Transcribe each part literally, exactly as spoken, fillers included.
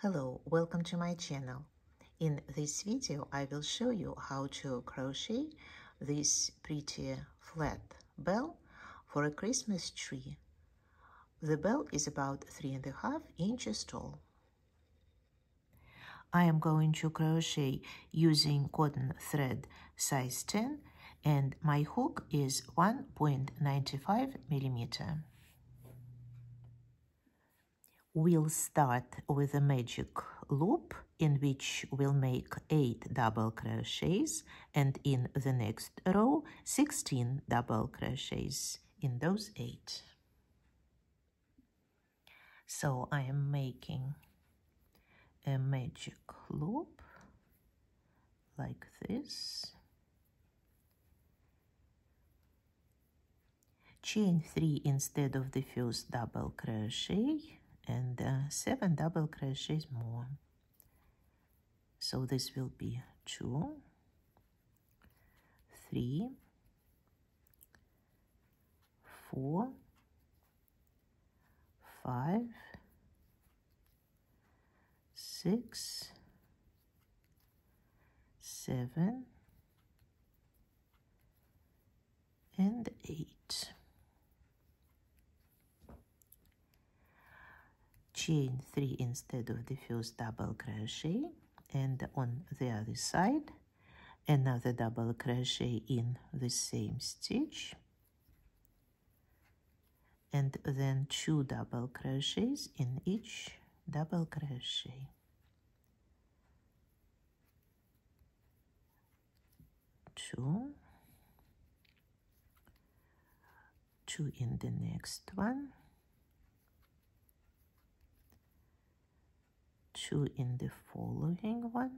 Hello, welcome to my channel. In this video I will show you how to crochet this pretty flat bell for a Christmas tree. The bell is about three and a half inches tall. I am going to crochet using cotton thread size ten and my hook is one point nine five millimeter. We'll start with a magic loop in which we'll make eight double crochets and in the next row sixteen double crochets in those eight. So I am making a magic loop like this. Chain three instead of the first double crochet and uh, seven double crochets more. So this will be two, three, four, five, six, seven, and eight. Chain three instead of the first double crochet and on the other side another double crochet in the same stitch and then two double crochets in each double crochet. Two, two in the next one, two in the following one,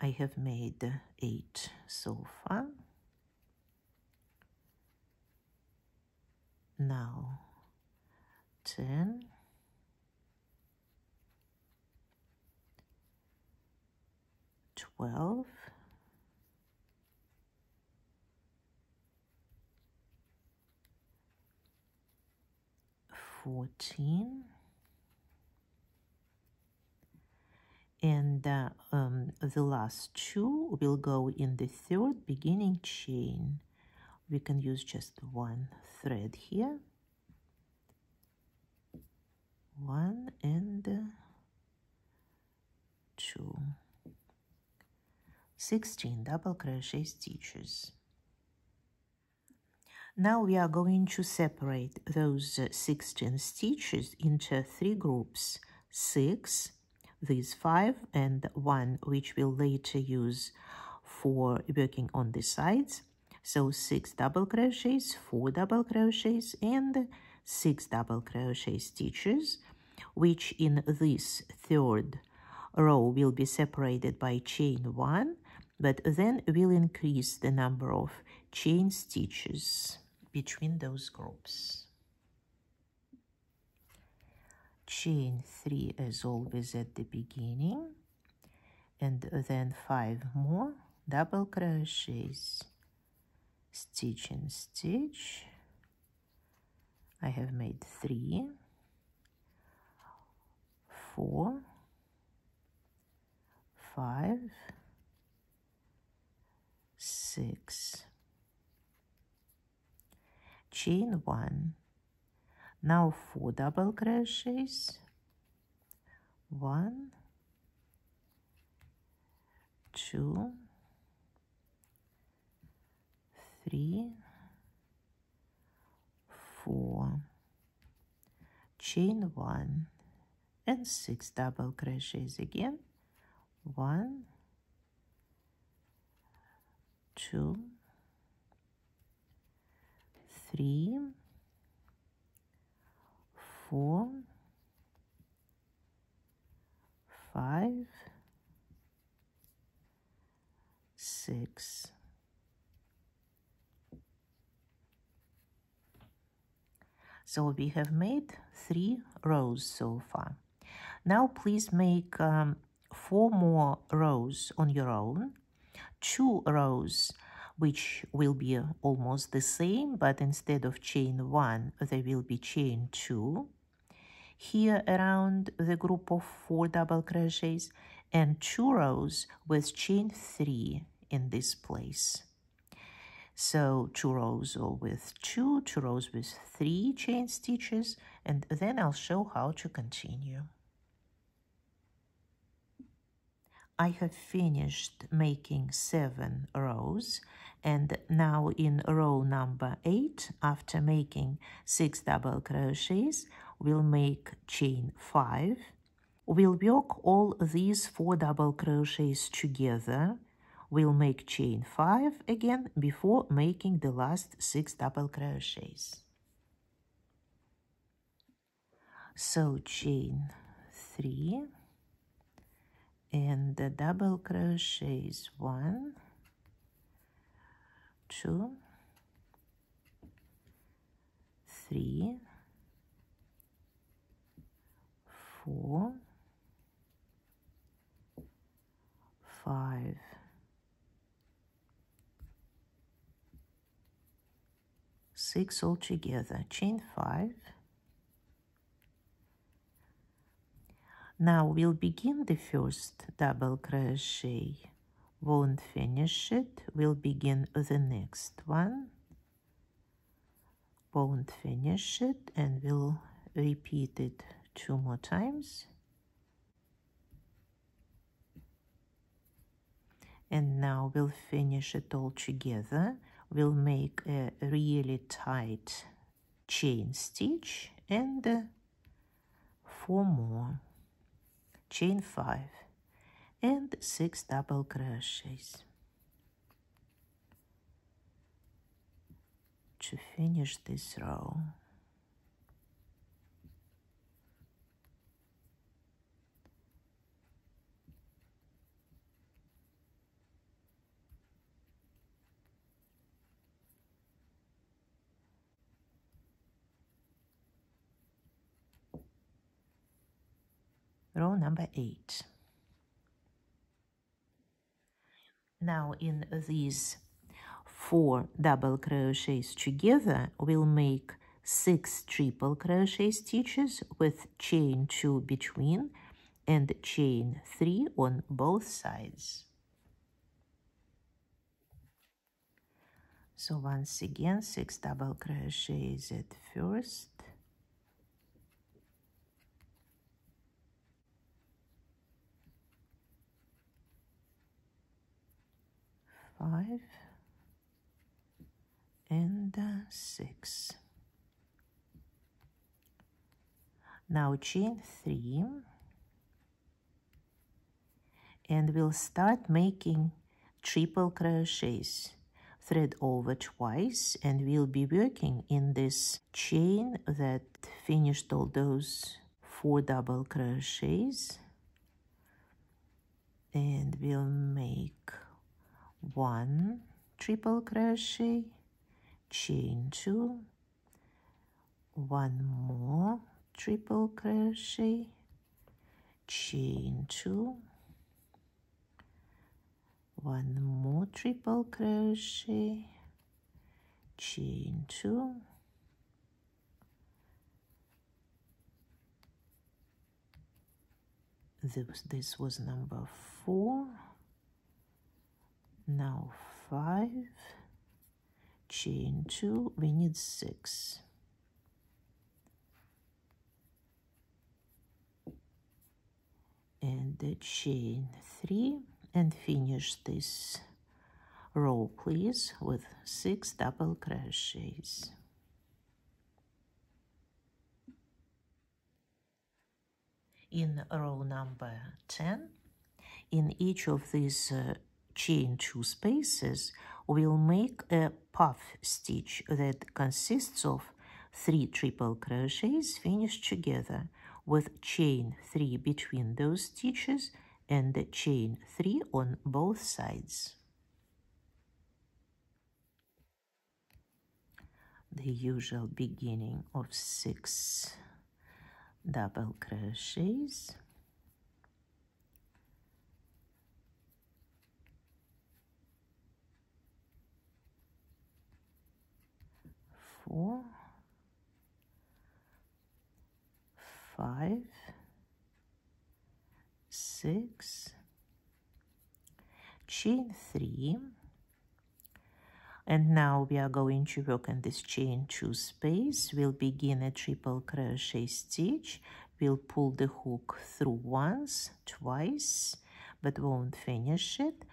I have made eight so far. Now ten, twelve, fourteen, and uh, um, the last two will go in the third beginning chain. We can use just one thread here, one and uh, two, sixteen double crochet stitches. Now we are going to separate those sixteen stitches into three groups, six, these five, and one which we'll later use for working on the sides. So six double crochets, four double crochets, and six double crochet stitches, which in this third row will be separated by chain one, but then we'll increase the number of chain stitches between those groups. Chain three as always at the beginning and then five more double crochets, stitch in stitch. I have made three, four, five, six. Chain one, now four double crochets, one, two, three, four, chain one, and six double crochets again, one, two, three, four, five, six. So we have made three rows so far. Now please make um, four more rows on your own, two rows which will be almost the same, but instead of chain one, there will be chain two here around the group of four double crochets, and two rows with chain three in this place. So two rows with two, two rows with three chain stitches, and then I'll show how to continue. I have finished making seven rows, and now in row number eight, after making six double crochets, we'll make chain five. We'll work all these four double crochets together. We'll make chain five again before making the last six double crochets. So chain three and the double crochets one, two, three, four, five, six altogether, chain five. Now we'll begin the first double crochet, won't finish it, we'll begin the next one, won't finish it, and we'll repeat it two more times. And now we'll finish it all together. We'll make a really tight chain stitch and uh, four more, chain five and six double crochets to finish this row. Row number eight. Now in these four double crochets together, we'll make six triple crochet stitches with chain two between and chain three on both sides. So once again, six double crochets at first, five and uh, six. Now chain three, and we'll start making triple crochets. Thread over twice, and we'll be working in this chain that finished all those four double crochets, and we'll make one triple crochet, chain two, one more triple crochet, chain two, one more triple crochet, chain two, this, this was number four. Now five, chain two, we need six. And the chain three, and finish this row, please, with six double crochets. In row number ten, in each of these uh, chain two spaces, we'll make a puff stitch that consists of three triple crochets finished together with chain three between those stitches and the chain three on both sides. The usual beginning of six double crochets. four, five, six, chain three, and now we are going to work on this chain two space. We'll begin a triple crochet stitch. We'll pull the hook through once, twice, but won't finish it.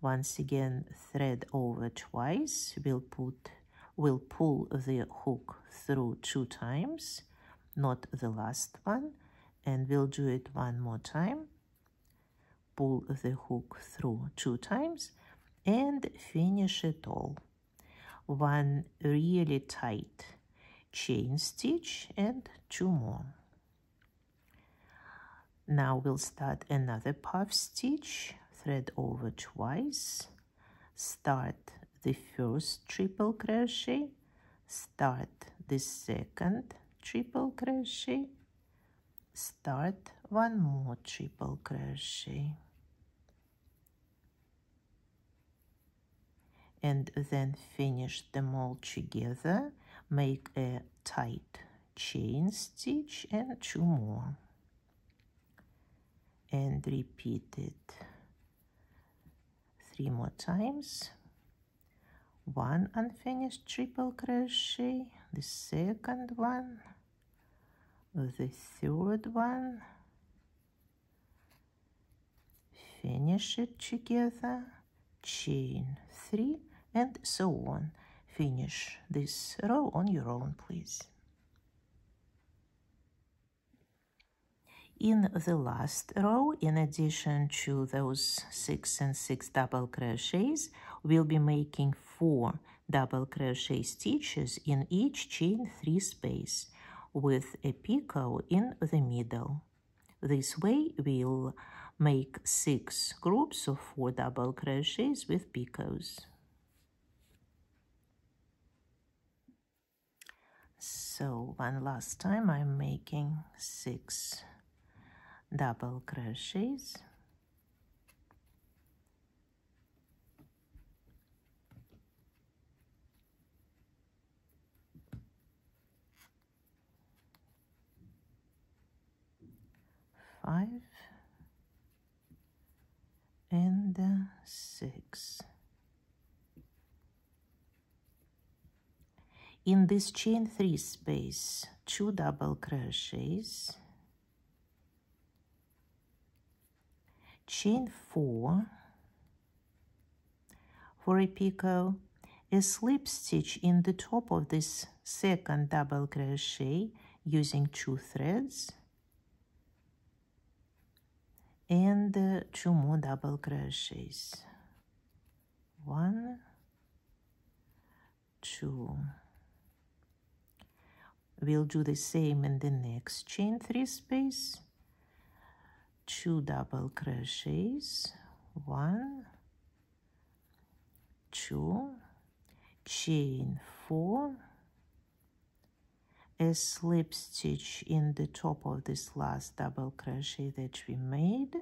Once again, thread over twice. We'll put we'll pull the hook through two times, not the last one, and we'll do it one more time. Pull the hook through two times and finish it all. One really tight chain stitch and two more. Now we'll start another puff stitch. Thread over twice, start the first triple crochet, start the second triple crochet, start one more triple crochet, and then finish them all together. Make a tight chain stitch and two more, and repeat it three more times. One unfinished triple crochet, the second one, the third one. Finish it together, chain three, and so on. Finish this row on your own, please. In the last row, in addition to those six and six double crochets, we'll be making four double crochet stitches in each chain three space with a picot in the middle. This way we'll make six groups of four double crochets with picots. So one last time I'm making six double crochets, five and uh, six. In this chain three space, two double crochets, chain four for a picot, a slip stitch in the top of this second double crochet using two threads, and uh, two more double crochets, one, two. We'll do the same in the next chain three space. Two double crochets, one, two, chain four, a slip stitch in the top of this last double crochet that we made,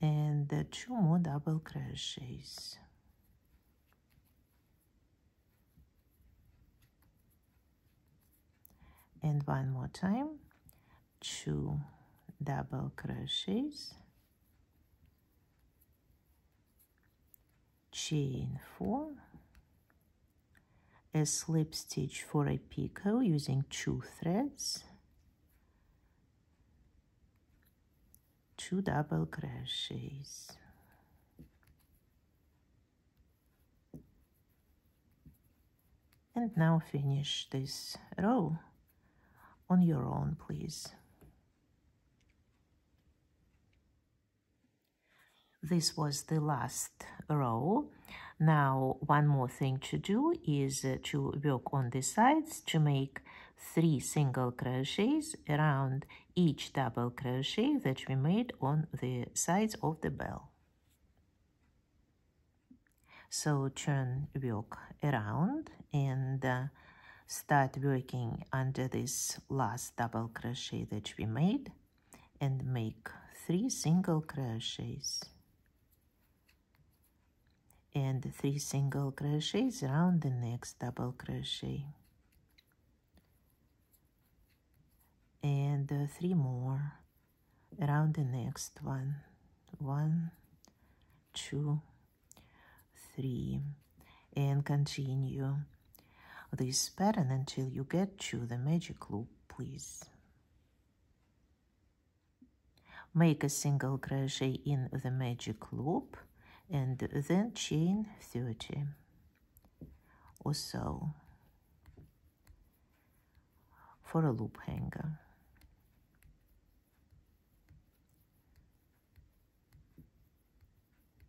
and two more double crochets. And one more time. Two double crochets, chain four, a slip stitch for a picot using two threads, two double crochets. And now finish this row on your own, please. This was the last row. Now one more thing to do is uh, to work on the sides to make three single crochets around each double crochet that we made on the sides of the bell. So turn work around and uh, start working under this last double crochet that we made and make three single crochets. and three single crochets around the next double crochet, and uh, three more around the next one. One, two, three, and continue this pattern until you get to the magic loop. Please make a single crochet in the magic loop and then chain thirty or so for a loop hanger.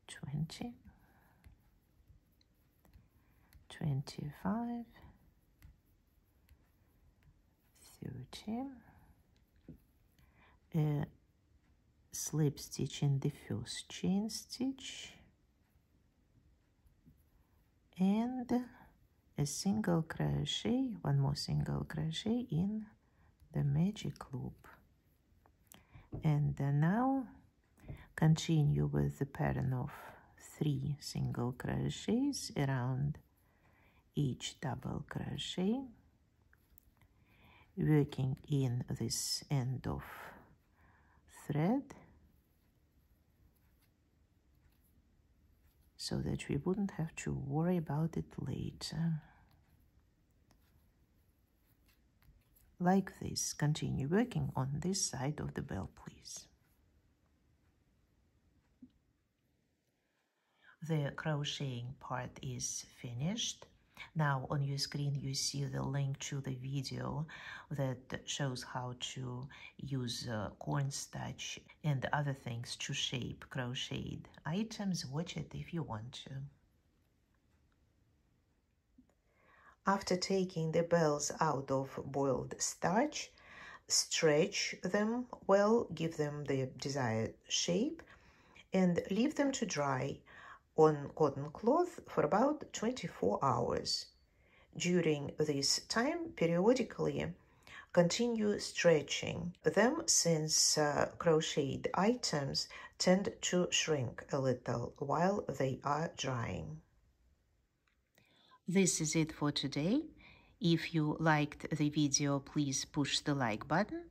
twenty, twenty-five, thirty, uh, slip stitch in the first chain stitch, and a single crochet, one more single crochet in the magic loop. And uh, now continue with the pattern of three single crochets around each double crochet, working in this end of thread so that we wouldn't have to worry about it later. Like this, continue working on this side of the bell, please. The crocheting part is finished. Now on your screen you see the link to the video that shows how to use uh, cornstarch and other things to shape crocheted items. Watch it if you want to. After taking the bells out of boiled starch, stretch them well, give them the desired shape, and leave them to dry on cotton cloth for about twenty-four hours. During this time, periodically continue stretching them, since uh, crocheted items tend to shrink a little while they are drying. This is it for today. If you liked the video, please push the like button,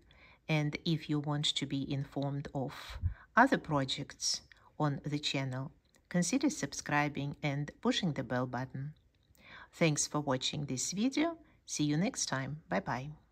and if you want to be informed of other projects on the channel, consider subscribing and pushing the bell button. Thanks for watching this video. See you next time. Bye-bye.